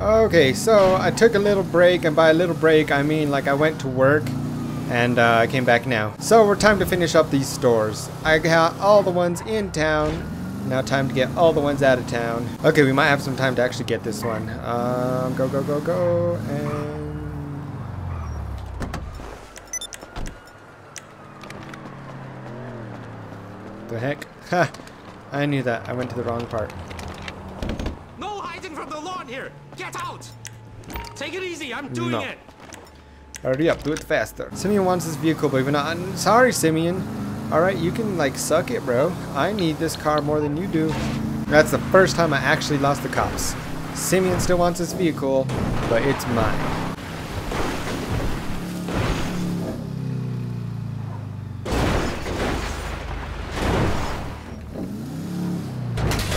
Okay, so I took a little break, and by a little break I mean like I went to work and I came back now. So we're time to finish up these stores. I got all the ones in town. Now time to get all the ones out of town. Okay, we might have some time to actually get this one. Go, go, go, go, and... the heck? Ha! I knew that. I went to the wrong part. No hiding from the lawn here! Get out! Take it easy, I'm doing it! Hurry up, do it faster. Simeon wants this vehicle, but we're not... I'm sorry, Simeon. Alright, you can, like, suck it, bro. I need this car more than you do. That's the first time I actually lost the cops. Simeon still wants this vehicle, but it's mine.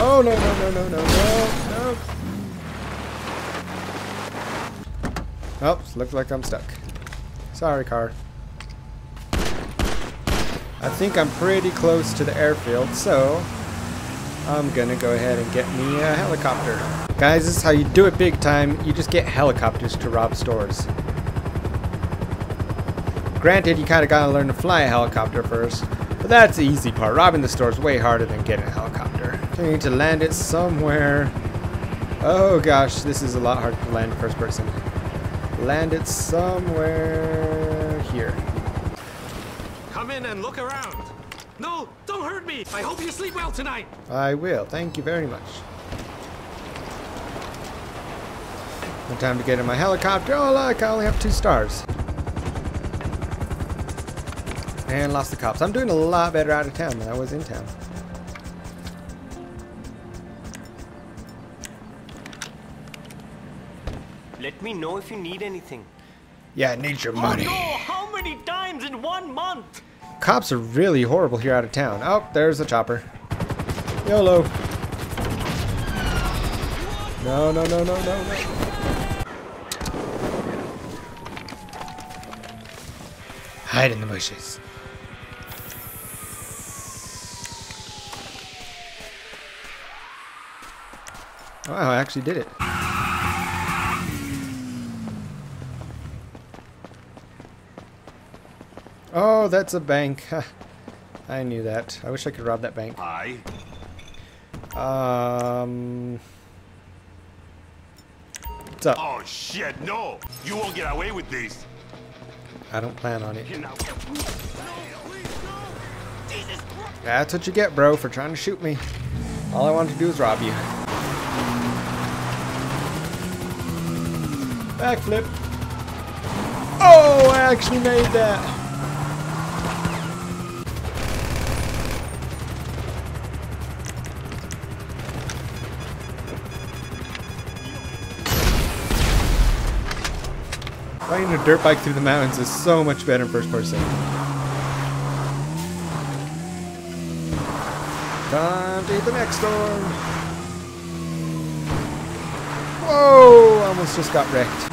Oh, no, no, no, no, no, no, no. Oops, looks like I'm stuck. Sorry, car. I think I'm pretty close to the airfield, so I'm gonna go ahead and get me a helicopter. Guys, this is how you do it big time. You just get helicopters to rob stores. Granted, you kinda gotta learn to fly a helicopter first, but that's the easy part. Robbing the store is way harder than getting a helicopter. I need to land it somewhere. Oh gosh, this is a lot harder to land first person. Land it somewhere here. Come in and look around. No, don't hurt me. I hope you sleep well tonight. I will. Thank you very much. No time to get in my helicopter. Oh, look, I only have 2 stars. And lost the cops. I'm doing a lot better out of town than I was in town. Let me know if you need anything. Yeah, I need your money. Oh, no. How many times in 1 month? Cops are really horrible here out of town. Oh, there's a chopper. YOLO. No, no, no, no, no, no. Hide in the bushes. Wow, I actually did it. Oh, that's a bank. I knew that. I wish I could rob that bank. Hi. What's up? Oh shit, no! You won't get away with this. I don't plan on it. That's what you get, bro, for trying to shoot me. All I wanted to do was rob you. Backflip. Oh, I actually made that. Riding a dirt bike through the mountains is so much better in first person. Time to hit the next storm. Whoa! Almost just got wrecked.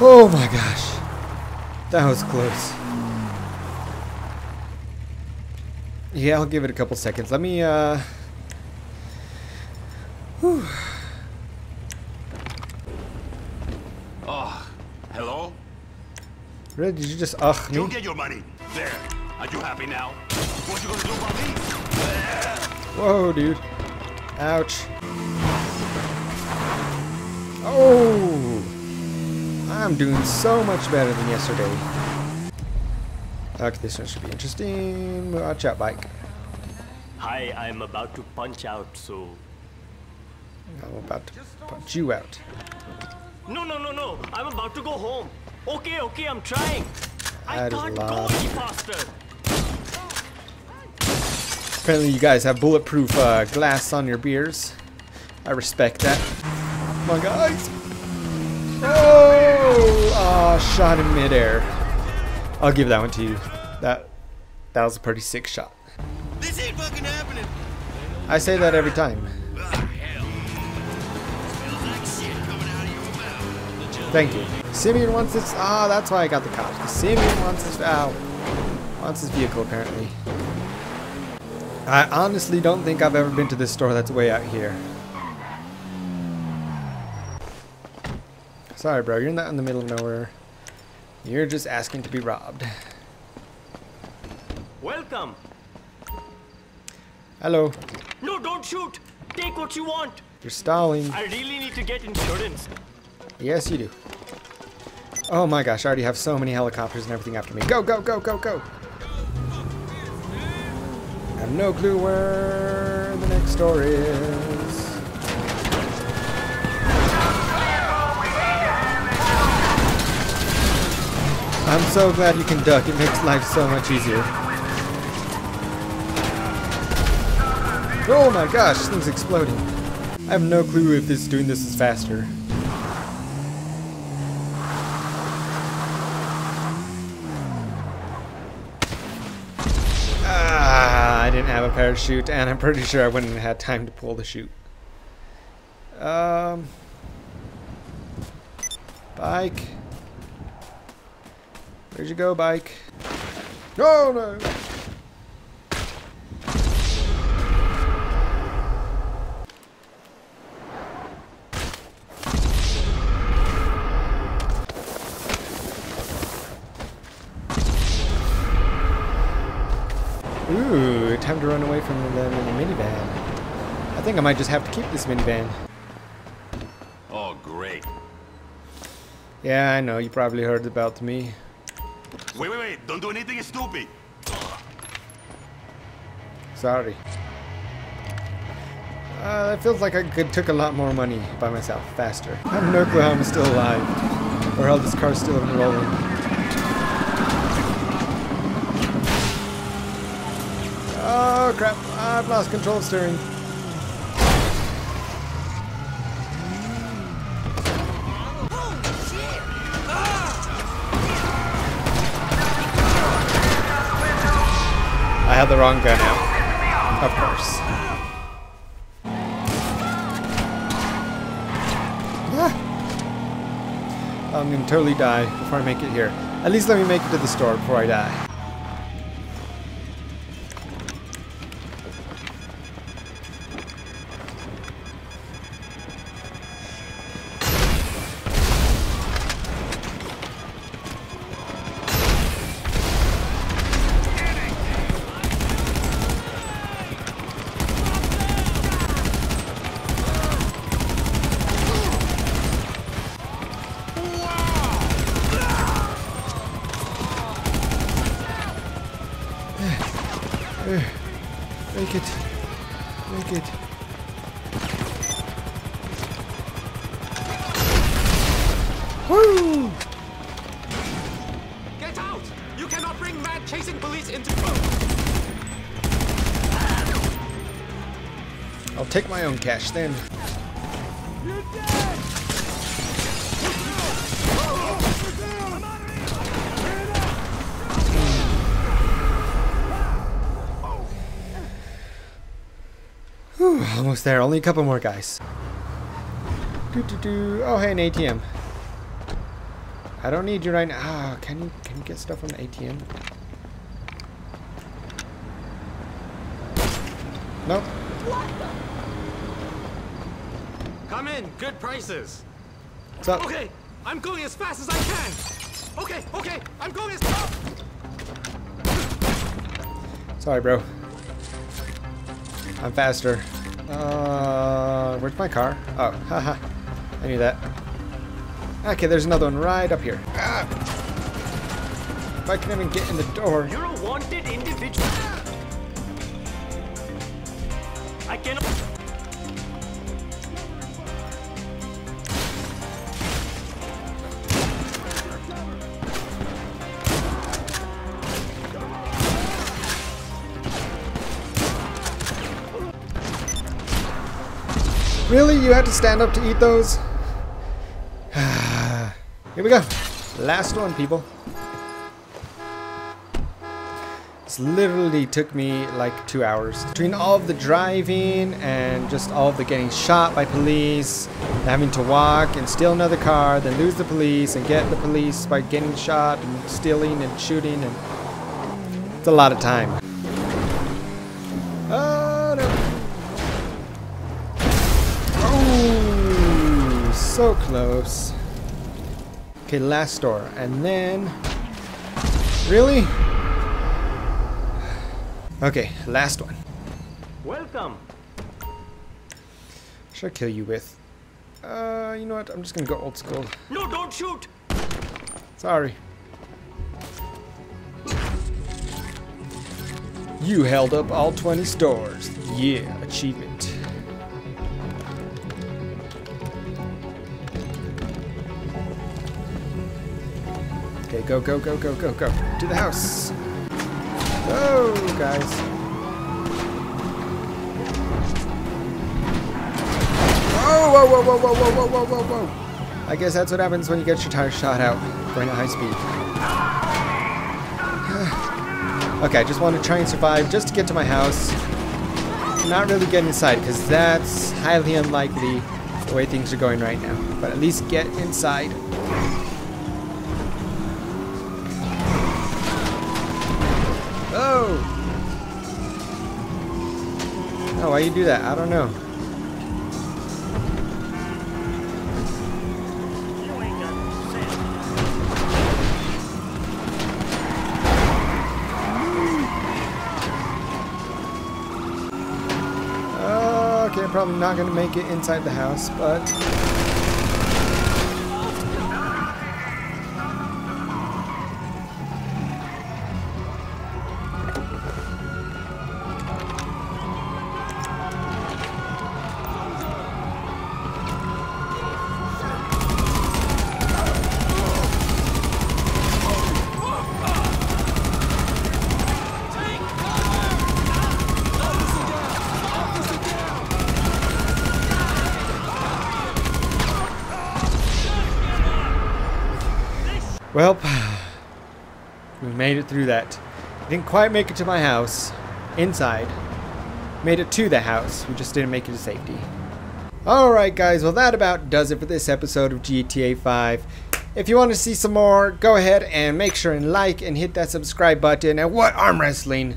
Oh my gosh. That was close. Yeah, I'll give it a couple seconds. Let me, whew. Really? Did you just ugh me? You get your money. There. Are you happy now? What you gonna do about me? Whoa, dude. Ouch. Oh! I'm doing so much better than yesterday. Okay, this one should be interesting. Watch out, bike. Hi, I'm about to punch out, so... I'm about to punch you out. No, no, no, no. I'm about to go home. Okay, okay, I'm trying. I can't go any faster. Apparently you guys have bulletproof glass on your beers. I respect that. Come on, guys. Oh, shot in midair. I'll give that one to you. That was a pretty sick shot. This ain't fucking happening. I say that every time. Thank you. Simeon wants this. Ah, that's why I got the cops. Simeon wants this. Ow. Wants this vehicle, apparently. I honestly don't think I've ever been to this store that's way out here. Sorry, bro. You're not in the middle of nowhere. You're just asking to be robbed. Welcome. Hello. No, don't shoot. Take what you want. You're stalling. I really need to get insurance. Yes, you do. Oh my gosh, I already have so many helicopters and everything after me. Go, go, go, go, go. I have no clue where the next door is. I'm so glad you can duck. It makes life so much easier. Oh my gosh, this thing's exploding. I have no clue if this doing this is faster. A parachute, and I'm pretty sure I wouldn't have had time to pull the chute. Bike. Where'd you go, bike? No, no. Ooh, time to run away from the minivan. I think I might just have to keep this minivan. Oh, great. Yeah, I know. You probably heard about me. Wait, wait, wait. Don't do anything stupid. Sorry. It feels like I could took a lot more money by myself, faster. I have no clue how I'm still alive. Or how this car's still rolling. Oh crap, I've lost control of steering. I had the wrong gun out. Of course. Ah. I'm gonna totally die before I make it here. At least let me make it to the store before I die. Make it. Make it. Woo! Get out! You cannot bring mad chasing police into trouble. I'll take my own cash then. You're dead! Whew, almost there. Only a couple more guys. Oh, hey, an ATM. I don't need you right now. Ah, can you get stuff from the ATM? Nope. Come in. Good prices. What's up? Okay, I'm going as fast as I can. Okay, okay, I'm going as fast. Sorry, bro. I'm faster. Where's my car? Oh, haha. I knew that. Okay, there's another one right up here. Ah! If I can even get in the door. You're a wanted individual. I cannot. Really? You had to stand up to eat those? Here we go. Last one, people. This literally took me like 2 hours. Between all of the driving and just all of the getting shot by police, having to walk and steal another car, then lose the police and get the police by getting shot and stealing and shooting, and it's a lot of time. So close. Okay, last door. And then... Really? Okay, last one. Welcome. What should I kill you with? You know what? I'm just gonna go old school. No, don't shoot! Sorry. You held up all 20 stars. Yeah, achievement. Okay, go, go, go, go, go, go. To the house. Go, guys. Whoa, whoa, whoa, whoa, whoa, whoa, whoa, whoa, whoa, whoa. I guess that's what happens when you get your tire shot out going at high speed. Okay, I just want to try and survive just to get to my house. Not really get inside because that's highly unlikely the way things are going right now. But at least get inside. Oh, why you do that? I don't know. Okay, I'm probably not gonna make it inside the house, but well, we made it through that. Didn't quite make it to my house. Inside. Made it to the house. We just didn't make it to safety. Alright guys, well that about does it for this episode of GTA 5. If you want to see some more, go ahead and make sure and like and hit that subscribe button. And what arm wrestling?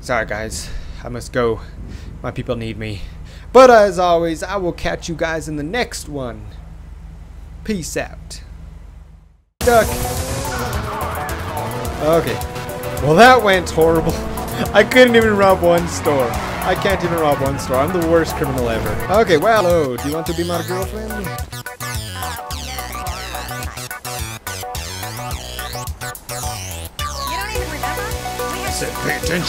Sorry guys, I must go. My people need me. But as always, I will catch you guys in the next one. Peace out. Duck. Okay. Well, that went horrible. I couldn't even rob one store. I can't even rob one store. I'm the worst criminal ever. Okay, well, hello. Do you want to be my girlfriend? You don't even remember? I said pay attention.